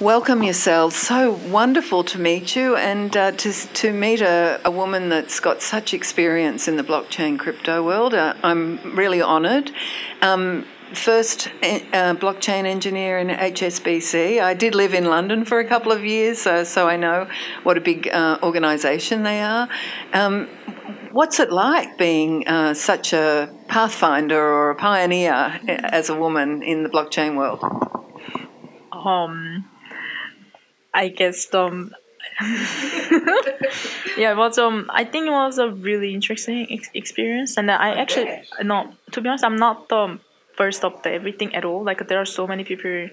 Welcome yourselves. So wonderful to meet you, and to meet a woman that's got such experience in the blockchain crypto world. I'm really honoured. First blockchain engineer in HSBC. I did live in London for a couple of years, so I know what a big organisation they are. What's it like being such a pathfinder or a pioneer as a woman in the blockchain world? I guess yeah, but I think it was a really interesting experience, and I actually no, to be honest, I'm not versed up to everything at all. Like, there are so many people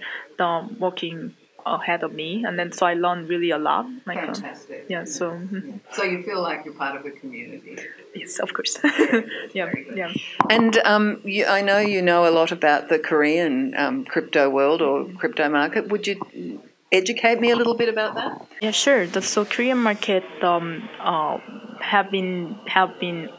working ahead of me, and then so I learned really a lot. Like, fantastic. Yeah. So. Mm-hmm. So you feel like you're part of a community. Yes, of course. Yeah, yeah. And I know you know a lot about the Korean crypto world or crypto market. Would you educate me a little bit about that? Yeah, sure. So Korean market have been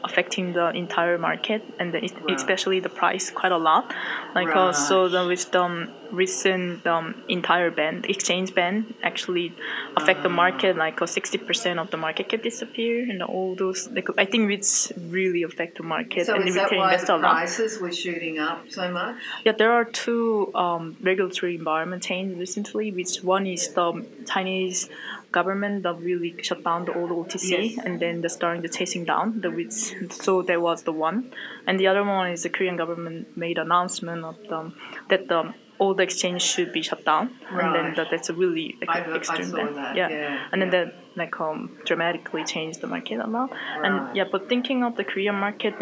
affecting the entire market, and especially the price quite a lot. Like, so with the recent entire exchange ban actually affect the market. Like, 60% of the market could disappear, and all those. Like, I think it's really affect the market. So, and is that why the prices were shooting up so much? Yeah, there are two regulatory environment changes recently. Which one is the Chinese government that really shut down the old OTC, and then the starting the chasing down the which. So there was the one, and the other one is the Korean government made announcement of that the all the exchange should be shut down, and then that's a really like extreme event. And then that like dramatically changed the market a lot. And but thinking of the Korean market,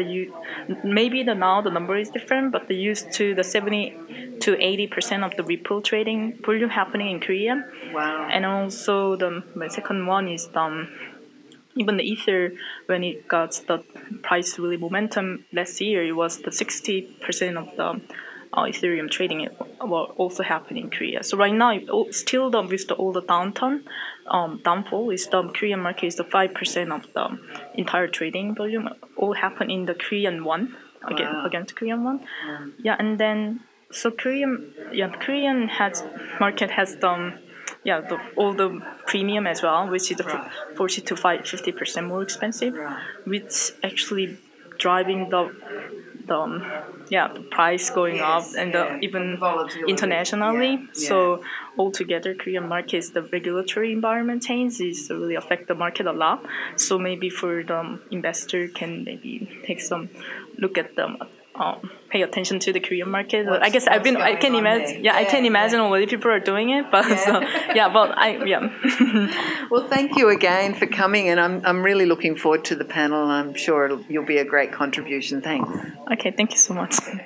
maybe now the number is different, but they used to the 70% to 80% of the Ripple trading volume happening in Korea. Wow. And also the second one is even the Ether, when it got the price really momentum last year, it was the 60% of the Ethereum trading will also happen in Korea. So right now, still with all the downfall, is the Korean market is the 5% of the entire trading volume all happen in the Korean one against Korean one. Yeah, and then so Korean market has all the premium as well, which is 40% to 50% more expensive, which actually driving the price going up, and even internationally. So altogether, Korean markets, the regulatory environment changes really affect the market a lot. So maybe for the investor can maybe take some look at them. Pay attention to the Korean market. I can imagine. Yeah, I can imagine already people are doing it. But Well, thank you again for coming, and I'm really looking forward to the panel. I'm sure you'll be a great contribution. Thanks. Okay, thank you so much.